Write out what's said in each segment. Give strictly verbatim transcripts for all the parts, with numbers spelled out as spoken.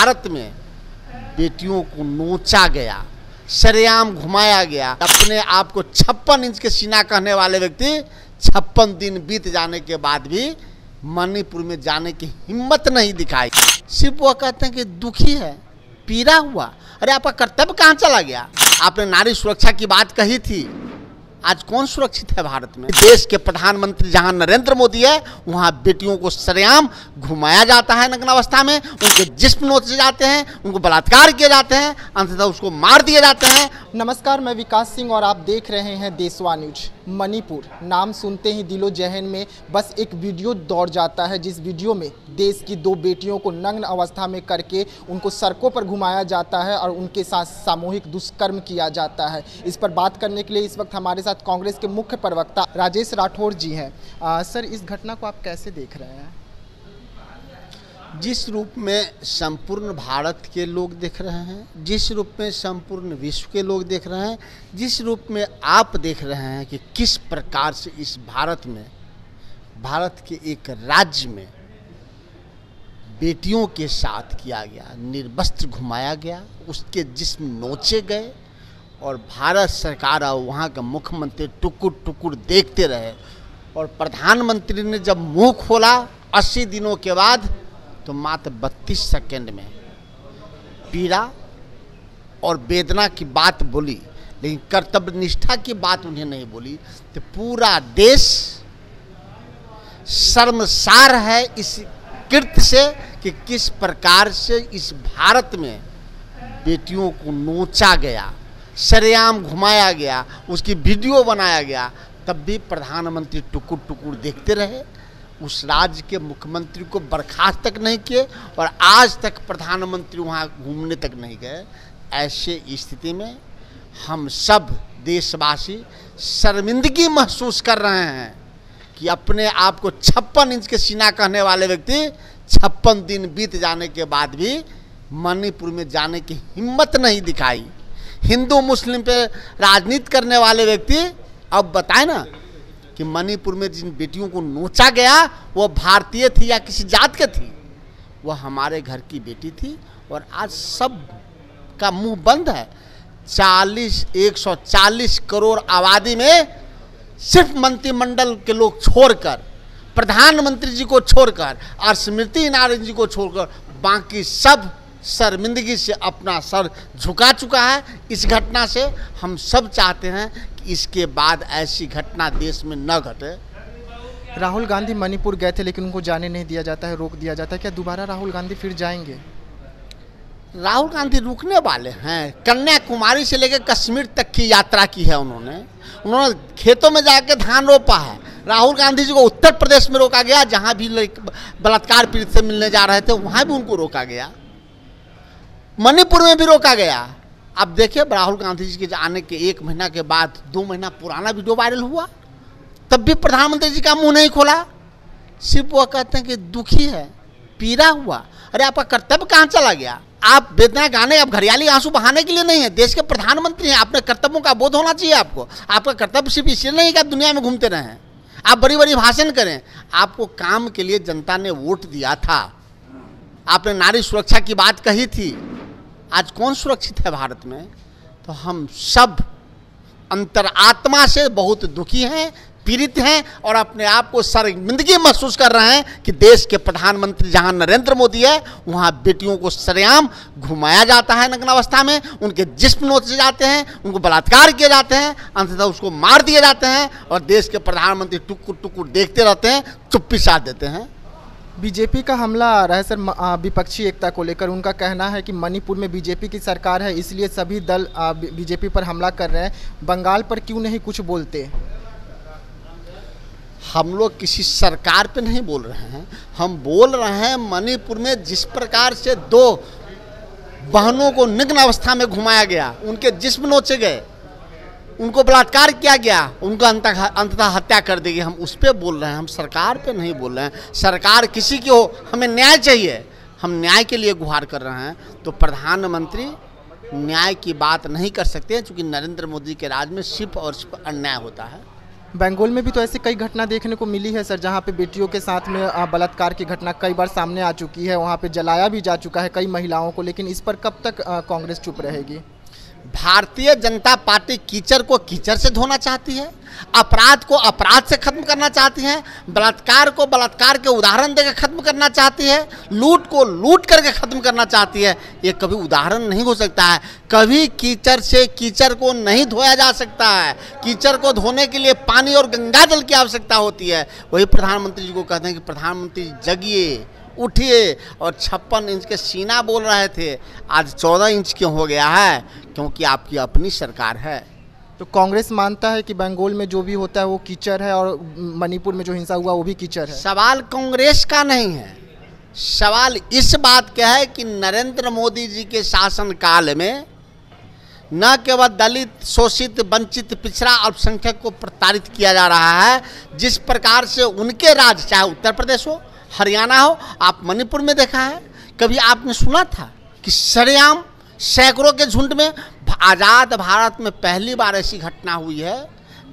भारत में बेटियों को नोचा गया, सरेआम घुमाया गया। अपने आप को छप्पन इंच के सीना कहने वाले व्यक्ति छप्पन दिन बीत जाने के बाद भी मणिपुर में जाने की हिम्मत नहीं दिखाई। सिर्फ वह कहते हैं कि दुखी है, पीड़ा हुआ। अरे आपका कर्तव्य कहाँ चला गया? आपने नारी सुरक्षा की बात कही थी, आज कौन सुरक्षित है भारत में? देश के प्रधानमंत्री जहां नरेंद्र मोदी है, वहां बेटियों को सरेआम घुमाया जाता है, नग्न अवस्था में उनके जिस्म नोचे जाते हैं, उनको बलात्कार किए जाते हैं, अंततः उसको मार दिए जाते हैं। नमस्कार, मैं विकास सिंह और आप देख रहे हैं देशवा न्यूज। मणिपुर नाम सुनते ही दिलो जहन में बस एक वीडियो दौड़ जाता है, जिस वीडियो में देश की दो बेटियों को नग्न अवस्था में करके उनको सड़कों पर घुमाया जाता है और उनके साथ सामूहिक दुष्कर्म किया जाता है। इस पर बात करने के लिए इस वक्त हमारे साथ कांग्रेस के मुख्य प्रवक्ता राजेश राठौर जी हैं। सर, इस घटना को आप कैसे देख रहे हैं? जिस रूप में संपूर्ण भारत के लोग देख रहे हैं, जिस रूप में संपूर्ण विश्व के लोग देख रहे हैं, जिस रूप में आप देख रहे हैं कि किस प्रकार से इस भारत में, भारत के एक राज्य में बेटियों के साथ किया गया, निर्वस्त्र घुमाया गया, उसके जिस्म नोचे गए और भारत सरकार और वहाँ का मुख्यमंत्री टुकुर टुकुर देखते रहे। और प्रधानमंत्री ने जब मुंह खोला अस्सी दिनों के बाद, तो मात्र बत्तीस सेकंड में पीड़ा और वेदना की बात बोली, लेकिन कर्तव्य निष्ठा की बात उन्हें नहीं बोली। तो पूरा देश शर्मसार है इस कृत्य से कि किस प्रकार से इस भारत में बेटियों को नोचा गया, सरेआम घुमाया गया, उसकी वीडियो बनाया गया, तब भी प्रधानमंत्री टुकुर टुकुर देखते रहे। उस राज्य के मुख्यमंत्री को बर्खास्त तक नहीं किए और आज तक प्रधानमंत्री वहाँ घूमने तक नहीं गए। ऐसे स्थिति में हम सब देशवासी शर्मिंदगी महसूस कर रहे हैं कि अपने आप को छप्पन इंच के सीना कहने वाले व्यक्ति छप्पन दिन बीत जाने के बाद भी मणिपुर में जाने की हिम्मत नहीं दिखाई। हिंदू मुस्लिम पे राजनीति करने वाले व्यक्ति अब बताए ना कि मणिपुर में जिन बेटियों को नोचा गया वो भारतीय थी या किसी जात के थी? वह हमारे घर की बेटी थी और आज सब का मुंह बंद है। चालीस एक सौ चालीस करोड़ आबादी में सिर्फ मंत्रिमंडल के लोग छोड़कर, प्रधानमंत्री जी को छोड़कर और स्मृति ईरानी जी को छोड़कर बाकी सब शर्मिंदगी से अपना सर झुका चुका है इस घटना से। हम सब चाहते हैं कि इसके बाद ऐसी घटना देश में न घटे। राहुल गांधी मणिपुर गए थे लेकिन उनको जाने नहीं दिया जाता है, रोक दिया जाता है। क्या दोबारा राहुल गांधी फिर जाएंगे? राहुल गांधी रुकने वाले हैं। कन्याकुमारी से लेकर कश्मीर तक की यात्रा की है उन्होंने, उन्होंने खेतों में जाकर धान रोपा है। राहुल गांधी जी को उत्तर प्रदेश में रोका गया, जहाँ भी बलात्कार पीड़ित से मिलने जा रहे थे वहाँ भी उनको रोका गया, मणिपुर में भी रोका गया। अब देखिए, राहुल गांधी जी के आने के एक महीना के बाद दो महीना पुराना वीडियो वायरल हुआ, तब भी प्रधानमंत्री जी का मुंह नहीं खोला। सिर्फ वह कहते हैं कि दुखी है, पीड़ा हुआ। अरे आपका कर्तव्य कहाँ चला गया? आप वेदना गाने, आप घरियाली आंसू बहाने के लिए नहीं है। देश के प्रधानमंत्री हैं, अपने कर्तव्यों का बोध होना चाहिए आपको। आपका कर्तव्य सिर्फ इसलिए नहीं कि आप दुनिया में घूमते रहें, आप बड़ी बड़ी भाषण करें। आपको काम के लिए जनता ने वोट दिया था, आपने नारी सुरक्षा की बात कही थी, आज कौन सुरक्षित है भारत में? तो हम सब अंतरात्मा से बहुत दुखी हैं, पीड़ित हैं और अपने आप को शर्मिंदगी महसूस कर रहे हैं कि देश के प्रधानमंत्री जहां नरेंद्र मोदी है, वहां बेटियों को सरेआम घुमाया जाता है, नग्न अवस्था में उनके जिस्म नोचे जाते हैं, उनको बलात्कार किए जाते हैं, अंततः उसको मार दिए जाते हैं और देश के प्रधानमंत्री टुकुर टुकुर देखते रहते हैं, चुप्पी साध देते हैं। बीजेपी का हमला आ रहा है सर विपक्षी एकता को लेकर। उनका कहना है कि मणिपुर में बीजेपी की सरकार है इसलिए सभी दल बीजेपी पर हमला कर रहे हैं। बंगाल पर क्यों नहीं कुछ बोलते? हम लोग किसी सरकार पे नहीं बोल रहे हैं, हम बोल रहे हैं मणिपुर में जिस प्रकार से दो बहनों को नग्न अवस्था में घुमाया गया, उनके जिस्म नोचे गए, उनको बलात्कार किया गया, उनको अंततः हत्या कर देगी। हम उस पर बोल रहे हैं, हम सरकार पे नहीं बोल रहे हैं। सरकार किसी की हो, हमें न्याय चाहिए, हम न्याय के लिए गुहार कर रहे हैं। तो प्रधानमंत्री न्याय की बात नहीं कर सकते क्योंकि नरेंद्र मोदी के राज में सिर्फ और सिर्फ अन्याय होता है। बंगाल में भी तो ऐसी कई घटना देखने को मिली है सर, जहां पे बेटियों के साथ में बलात्कार की घटना कई बार सामने आ चुकी है, वहां पे जलाया भी जा चुका है कई महिलाओं को, लेकिन इस पर कब तक कांग्रेस चुप रहेगी? भारतीय जनता पार्टी कीचड़ को कीचड़ से धोना चाहती है, अपराध को अपराध से खत्म करना चाहती है, बलात्कार को बलात्कार के उदाहरण देकर खत्म करना चाहती है, लूट को लूट करके खत्म करना चाहती है। ये कभी उदाहरण नहीं हो सकता है, कभी कीचड़ से कीचड़ को नहीं धोया जा सकता है। कीचड़ को धोने के लिए पानी और गंगा जल की आवश्यकता होती है। वही प्रधानमंत्री जी को कहते हैं कि प्रधानमंत्री जगिए, उठिए। और छप्पन इंच के सीना बोल रहे थे, आज चौदह इंच क्यों हो गया है? क्योंकि आपकी अपनी सरकार है। तो कांग्रेस मानता है कि बंगाल में जो भी होता है वो कीचड़ है और मणिपुर में जो हिंसा हुआ वो भी कीचड़ है। सवाल कांग्रेस का नहीं है, सवाल इस बात का है कि नरेंद्र मोदी जी के शासनकाल में न केवल दलित, शोषित, वंचित, पिछड़ा अल्पसंख्यक को प्रताड़ित किया जा रहा है। जिस प्रकार से उनके राज्य, चाहे उत्तर प्रदेश हो, हरियाणा हो, आप मणिपुर में देखा है। कभी आपने सुना था कि सरेआम सैकड़ों के झुंड में? आज़ाद भारत में पहली बार ऐसी घटना हुई है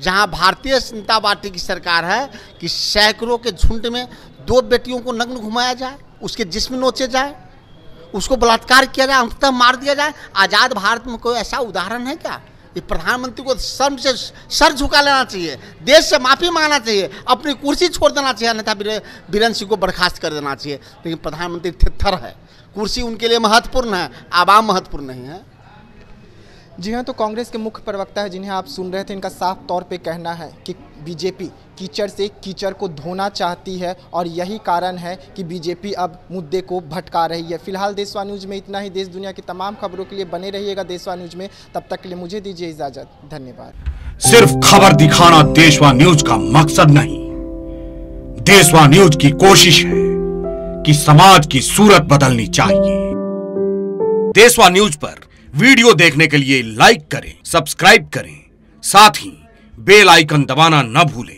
जहां भारतीय जनता पार्टी की सरकार है कि सैकड़ों के झुंड में दो बेटियों को नग्न घुमाया जाए, उसके जिस्म नोचे जाए, उसको बलात्कार किया जाए, अंततः मार दिया जाए। आज़ाद भारत में कोई ऐसा उदाहरण है क्या? प्रधानमंत्री को शर्म से सर झुका लेना चाहिए, देश से माफ़ी मांगना चाहिए, अपनी कुर्सी छोड़ देना चाहिए, अन्यथा बीरेन सिंह को बर्खास्त कर देना चाहिए। लेकिन प्रधानमंत्री थित्थर है, कुर्सी उनके लिए महत्वपूर्ण है, आवाम महत्वपूर्ण नहीं है। जी हाँ, तो कांग्रेस के मुख्य प्रवक्ता है जिन्हें आप सुन रहे थे, इनका साफ तौर पे कहना है कि बीजेपी कीचड़ से कीचड़ को धोना चाहती है और यही कारण है कि बीजेपी अब मुद्दे को भटका रही है। फिलहाल देशवा न्यूज़ में इतना ही। देश दुनिया की तमाम खबरों के लिए बने रहिएगा देशवा न्यूज़ में। तब तक के लिए मुझे दीजिए इजाज़त, धन्यवाद। सिर्फ खबर दिखाना देशवा न्यूज़ का मकसद नहीं, देशवा न्यूज़ की कोशिश है कि समाज की सूरत बदलनी चाहिए। देशवा न्यूज़ पर वीडियो देखने के लिए लाइक करें, सब्सक्राइब करें, साथ ही बेल आइकन दबाना न भूलें।